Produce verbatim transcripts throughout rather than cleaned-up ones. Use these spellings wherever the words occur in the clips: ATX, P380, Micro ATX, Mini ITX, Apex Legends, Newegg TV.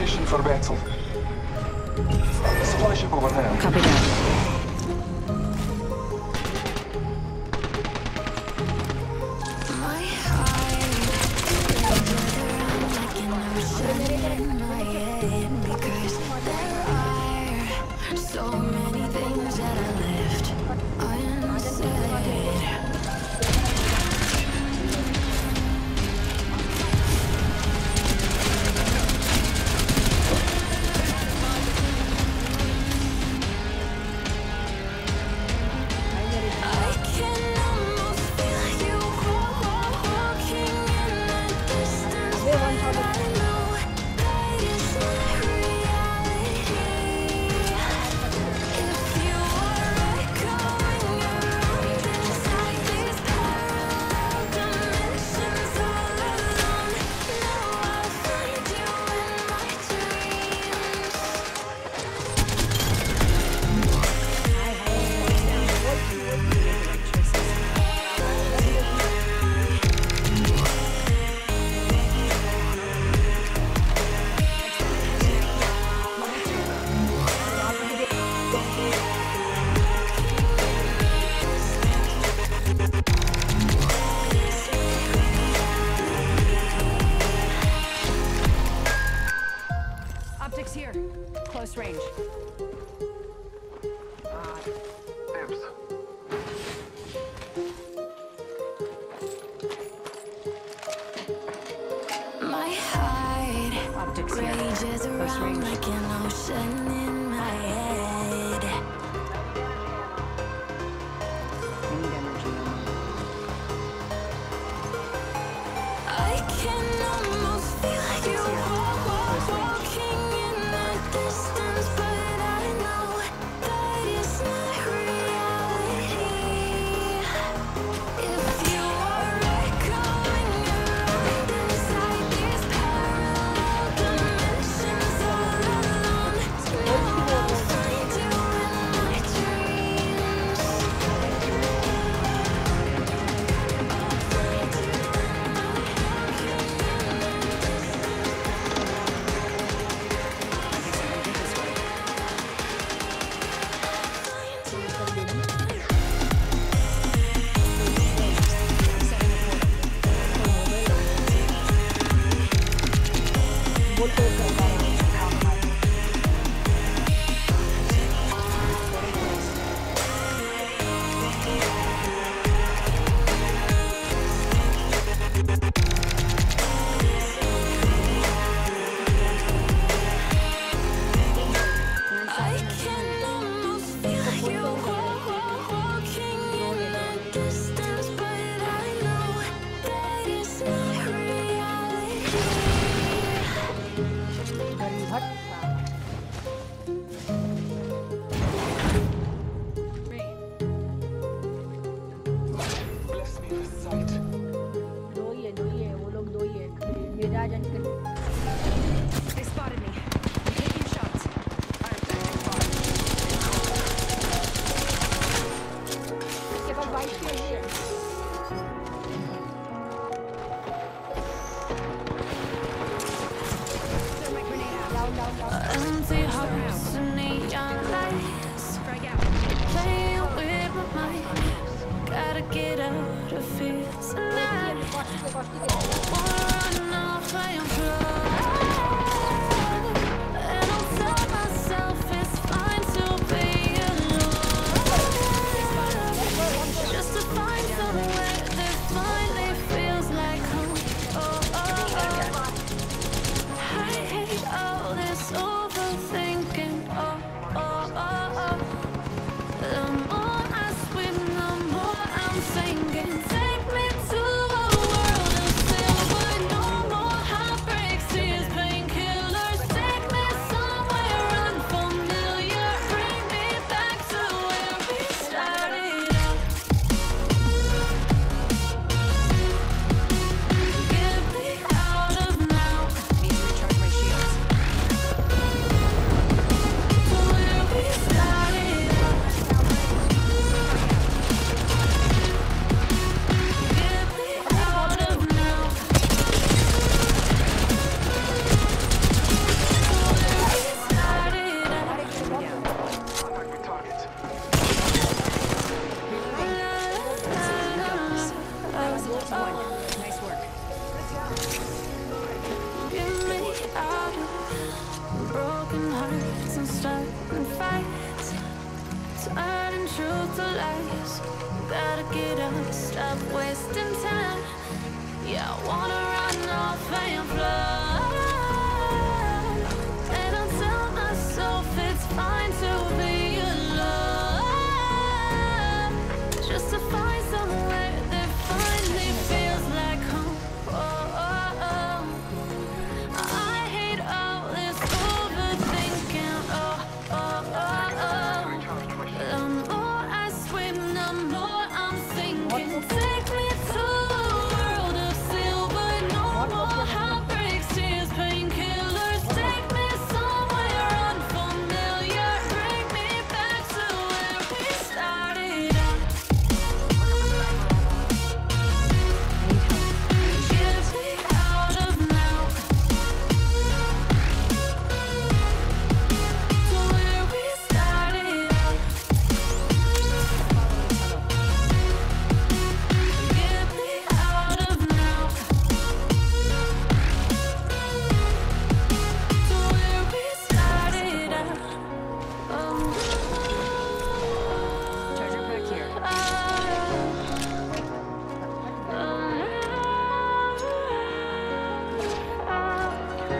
Location for battle. Supply ship over there. Copy that. So many things that I left unsaid. Here. Close range. Uh, my heart Optics rages here. Around like an ocean in my head. I need energy. I can almost feel like you walk, walk, walking. Distance, but I know that is not reality. If you are echoing around inside these parallel dimensions all alone, no find you in my dreams. I'll find you in my dreams. Empty hearts and neon lights, playing with my mind. Gotta get out of here tonight. We're on a fire. Gotta get up, stop wasting time. Yeah, I wanna run off and fly. And I'll tell myself it's fine to be alone. Just to find somewhere that finally feels like home. Oh, oh, oh. I hate all this overthinking. Oh, oh, oh, oh. The more I swim, the more I'm thinking. Take me to a world of silver. No more heartbreaks, tears, painkillers. Take me somewhere unfamiliar. Bring me back to where we started out. Get me out of now. To where we started out. Get me out of now. To where we started out. Oh. Treasure pack here.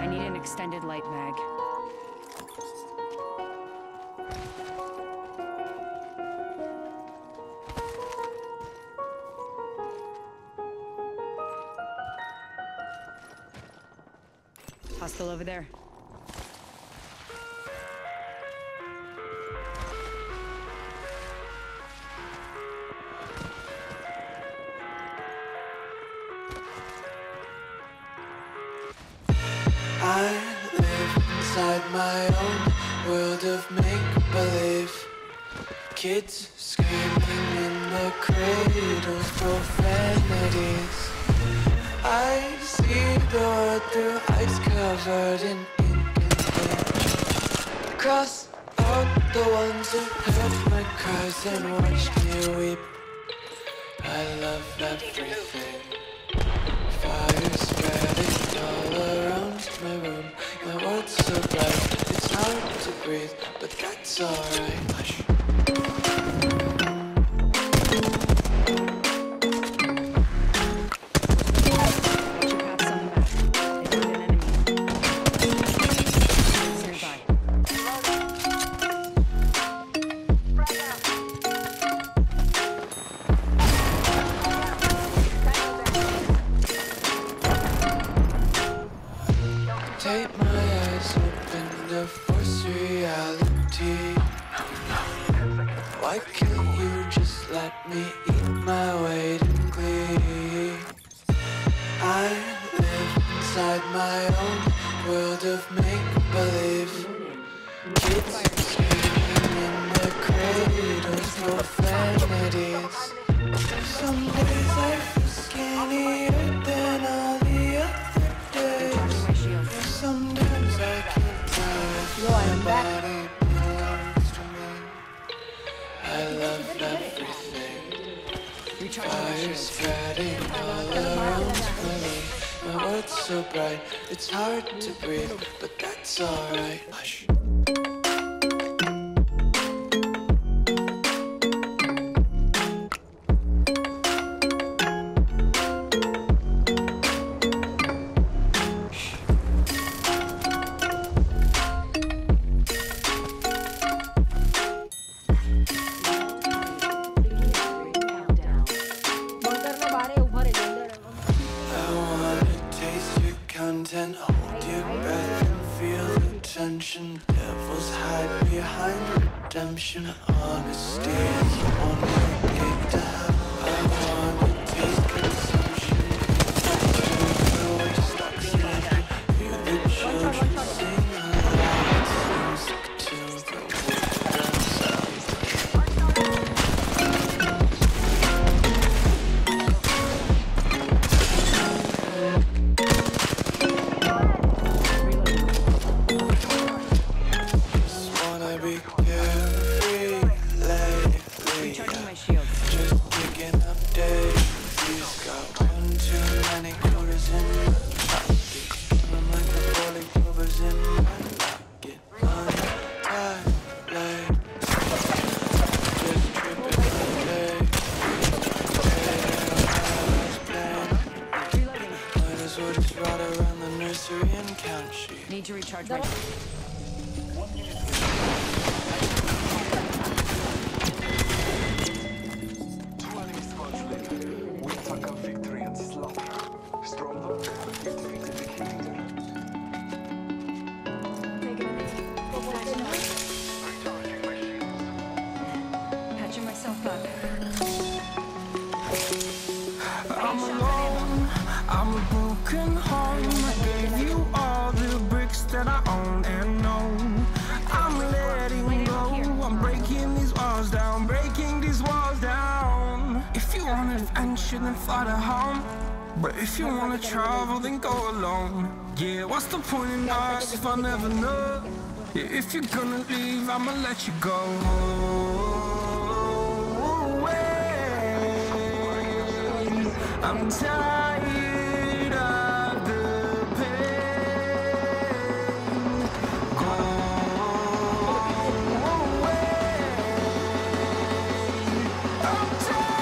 I need an extended light mag. Hostile over there. I live inside my own world of make-believe. Kids screaming in the cradles, profanities. I see the world through ice covered in ink and bleach. Cross out the ones who heard my cries and watched me weep. I love everything. Fire spreading all around my room. My world's so bright, it's hard to breathe, but that's alright. Take my eyes open to force reality. Why can't you just let me eat my weight in glee? I live inside my own world of make-believe. Kids screaming in the cradles, profanities. Some days I feel skinnier than all the other days. Sometimes I can't tell if somebody belongs to me. I love everything. Fire spreading all around my room. My world's so bright, it's hard to breathe, but that's alright. Hush. And hold your breath and feel the tension. Devils hide behind redemption. Honesty is the only gate to hell. I wanna taste consumption. Feel the destruction. Hear the children sing aloud. It seems like two but we're done. Wanna be carefree lately. Recharging my shield. Just shit. Need to recharge my... Shouldn't fly to home, but if you want to travel, then go alone. Yeah, what's the point in us if I never know? Yeah, if you're gonna leave, I'ma let you go away. I'm tired of the pain. Go away. I'm tired.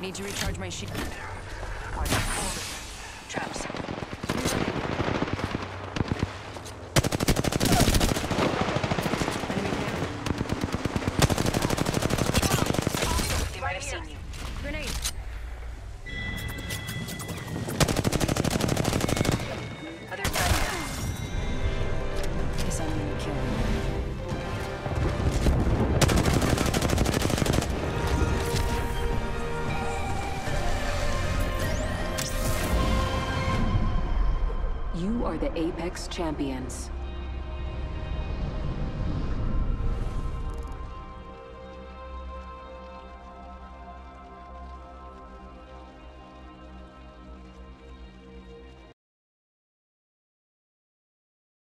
Need to recharge my shield. Traps. The Apex Champions.